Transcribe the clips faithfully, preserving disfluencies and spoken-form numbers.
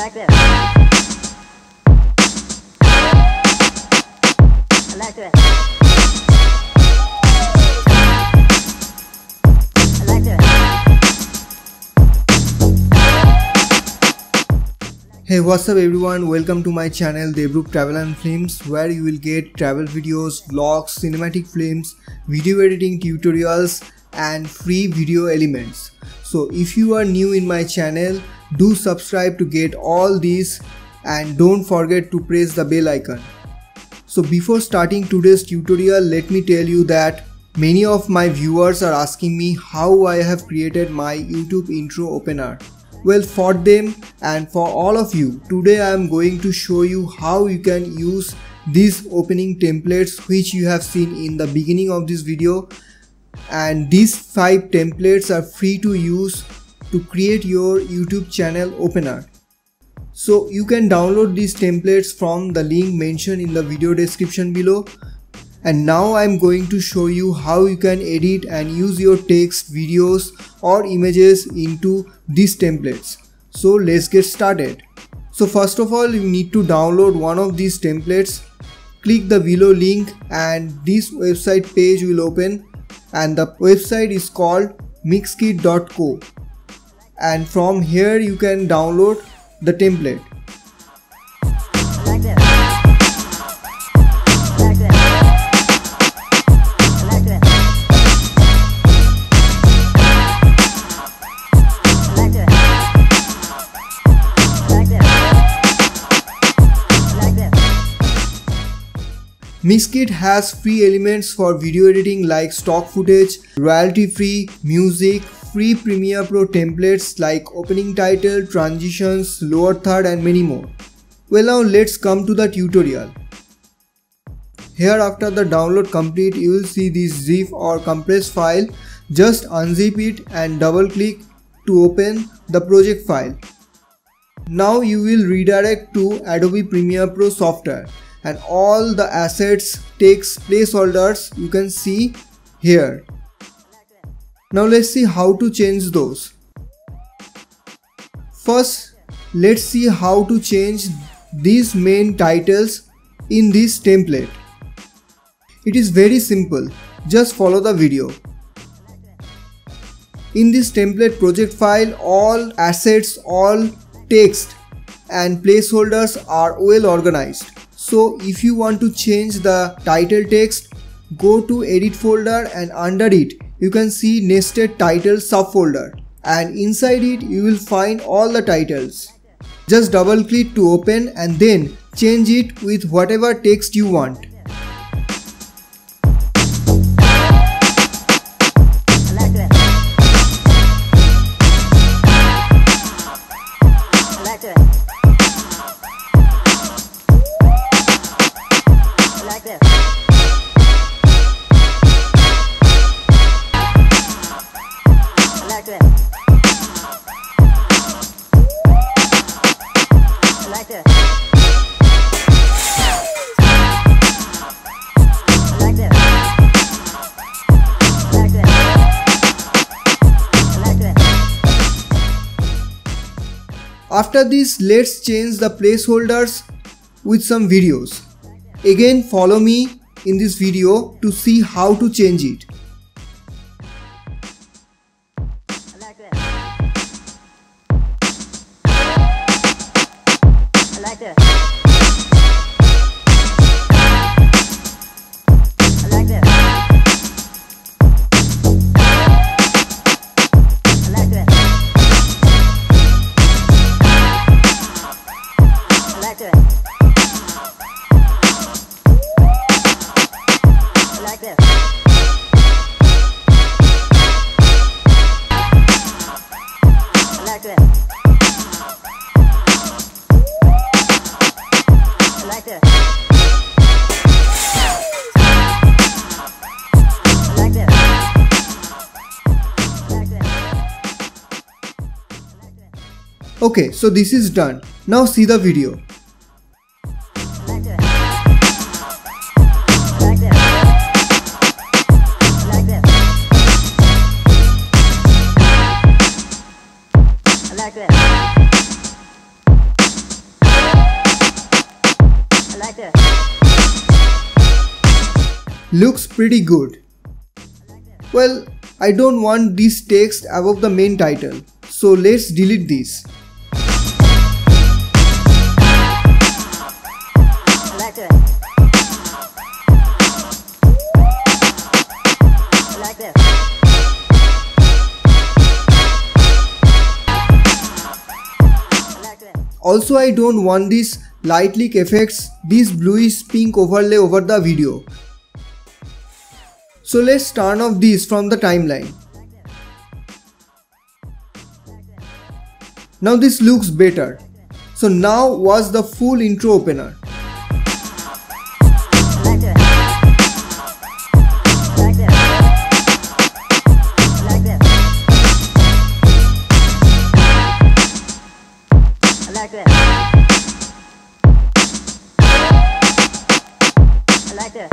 like this. I like this. I like this. Hey, what's up everyone, welcome to my channel Debrup Travel and Films, where you will get travel videos, vlogs, cinematic films, video editing tutorials and free video elements. So if you are new in my channel, do subscribe to get all these and don't forget to press the bell icon. So before starting today's tutorial, let me tell you that many of my viewers are asking me how I have created my YouTube intro opener. Well, for them and for all of you, today I am going to show you how you can use these opening templates which you have seen in the beginning of this video. And these five templates are free to use to create your YouTube channel opener. So you can download these templates from the link mentioned in the video description below. And now I'm going to show you how you can edit and use your text, videos or images into these templates. So let's get started. So first of all, you need to download one of these templates. Click the below link and this website page will open. And the website is called mixkit dot co, and from here you can download the template. Mixkit has free elements for video editing like stock footage, royalty-free music, free Premiere Pro templates like opening title, transitions, lower third and many more. Well, now let's come to the tutorial. Here, after the download complete, you will see this zip or compressed file. Just unzip it and double click to open the project file. Now you will redirect to Adobe Premiere Pro software. And all the assets, text, placeholders you can see here. Now let's see how to change those. First, let's see how to change these main titles in this template. It is very simple, just follow the video. In this template project file, all assets, all text and placeholders are well organized. So if you want to change the title text, go to edit folder and under it you can see nested title subfolder, and inside it you will find all the titles. Just double click to open and then change it with whatever text you want. After this, let's change the placeholders with some videos. Again, follow me in this video to see how to change it. Okay, so this is done. Now see the video. I like that. I like this. Looks pretty good. Well, I don't want this text above the main title, so let's delete this. Also, I don't want these light leak effects, this bluish pink overlay over the video. So let's turn off these from the timeline. Now this looks better. So now was the full intro opener. Like this. Like this.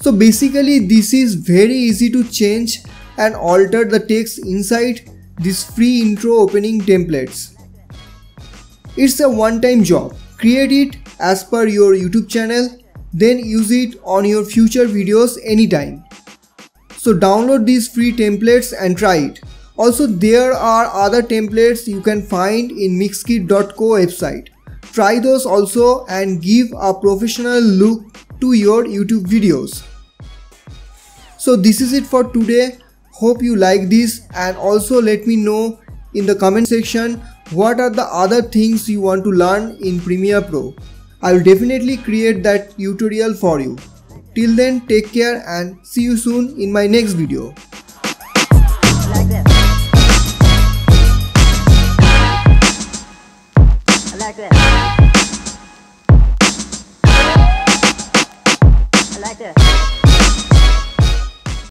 So basically this is very easy to change and alter the text inside this free intro opening templates. It's a one-time job. Create it as per your YouTube channel, then use it on your future videos anytime. So download these free templates and try it. Also, there are other templates you can find in mixkit dot co website. Try those also and give a professional look to your YouTube videos. So this is it for today. Hope you like this, and also let me know in the comment section what are the other things you want to learn in Premiere Pro. I will definitely create that tutorial for you. Till then, take care and see you soon in my next video. Like this. I like this.